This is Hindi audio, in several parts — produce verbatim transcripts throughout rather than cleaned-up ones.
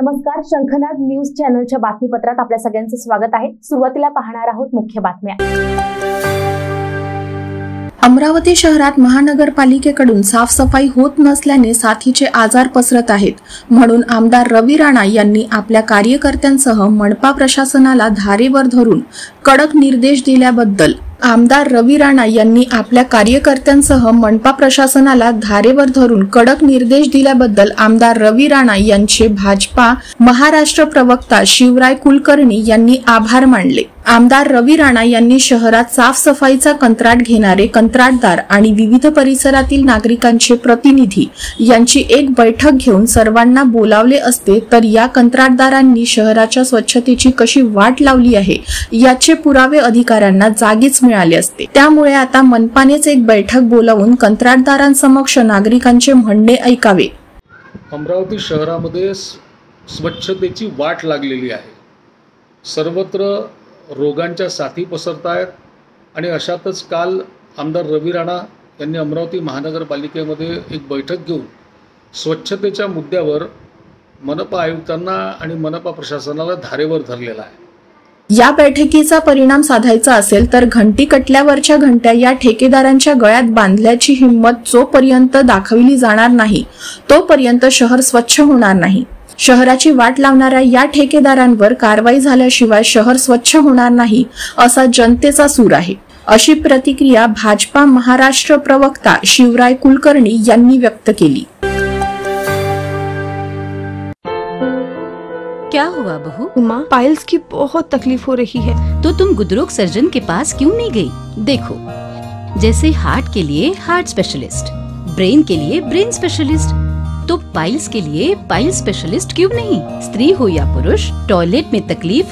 नमस्कार, शंखनाद न्यूज चॅनलच्या बातमीपत्रात आपल्या सगळ्यांचं स्वागत आहे। सुरुवातीला पाहणार आहोत मुख्य बातम्या। अमरावती शहरात महानगरपालिकेकडून साफसफाई होत नसल्याने साथीचे आजार पसरत आहेत, म्हणून आमदार रवी राणा यांनी आपल्या कार्यकर्त्यांसह मनपा प्रशासनाला धारेवर धरून कडक निर्देश दिल्याबद्दल आमदार रवी राणा यांनी आपल्या कार्यकर्त्यांसह मनपा प्रशासनाला धारेवर धरून कडक निर्देश दिल्याबद्दल आमदार रवी राणा यांचे भाजपा महाराष्ट्र प्रवक्ता शिवराय कुलकर्णी यांनी आभार मानले। आमदार रवी राणा यांनी शहरात साफसफाईचा कंत्राट घेणारे कंत्राटदार आणि विविध परिसरातील नागरिकांचे प्रतिनिधी यांची एक बैठक घेऊन सर्वांना बोलावले असते, तर या कंत्राटदारांनी शहराच्या स्वच्छतेची कशी वाट लावली आहे याचे पुरावे अधिकाऱ्यांना जागीच मिळाले असते। त्यामुळे आता मनपानेच एक बैठक बोलावून कंत्राटदारांसमक्ष नागरिकांचे म्हणणे ऐकावे। अमरावती शहरामध्ये स्वच्छतेची वाट लागलेली आहे, सर्वत्र रोगांच्या साथी पसरत आहेत आणि अशातच काल आमदार रवी राणा यांनी अमरावती महानगरपालिकेमध्ये एक बैठक घेऊन स्वच्छतेच्या मुद्द्यावर मनपा आयुक्तांना आणि मनपा प्रशासनाला धारेवर धरलेला आहे। या बैठकीचा परिणाम साधायचा असेल तर घंटी कटल्यावरच्या घंट्या या ठेकेदारांच्या गळ्यात बांधल्याची हिंमत जोपर्यंत दाखविली जाणार नाही तोपर्यंत शहर स्वच्छ होणार नाही। शहराची वाट लावणाऱ्या या ठेकेदारांवर कारवाई झाल्याशिवाय शहर स्वच्छ होणार नाही असा जनतेचा सूर आहे, अशी प्रतिक्रिया भाजपा महाराष्ट्र प्रवक्ता शिवराय कुलकर्णी यांनी व्यक्त केली। क्या हुआ बहू? माँ, पाइल्स की बहुत तकलीफ हो रही है। तो तुम गुदरोग सर्जन के पास क्यों नहीं गई? देखो, जैसे हार्ट के लिए हार्ट स्पेशलिस्ट, ब्रेन के लिए ब्रेन स्पेशलिस्ट, तो पाइल्स के लिए पाइल्स स्पेशलिस्ट क्यों नहीं? स्त्री हो या पुरुष, टॉयलेट में तकलीफ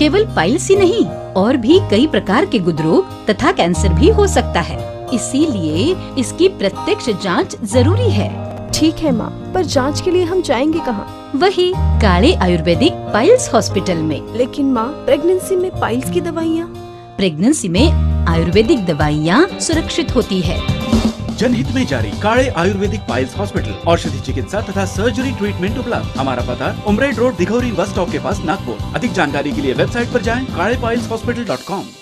केवल पाइल्स ही नहीं, और भी कई प्रकार के गुदरोग तथा कैंसर भी हो सकता है, इसीलिए इसकी प्रत्यक्ष जांच जरूरी है। ठीक है माँ, पर जांच के लिए हम जाएंगे कहाँ? वही काले आयुर्वेदिक पाइल्स हॉस्पिटल में। लेकिन माँ, प्रेगनेंसी में पाइल्स की दवाइयाँ? प्रेगनेंसी में आयुर्वेदिक दवाइयाँ सुरक्षित होती है। जनहित में जारी काले आयुर्वेदिक पाइल्स हॉस्पिटल, औषधि चिकित्सा तथा सर्जरी ट्रीटमेंट उपलब्ध। हमारा पता उम्रेड रोड, दिघोरी बस स्टॉप के पास, नागपुर। अधिक जानकारी के लिए वेबसाइट पर जाएं काले पाइल्स हॉस्पिटल डॉट कॉम।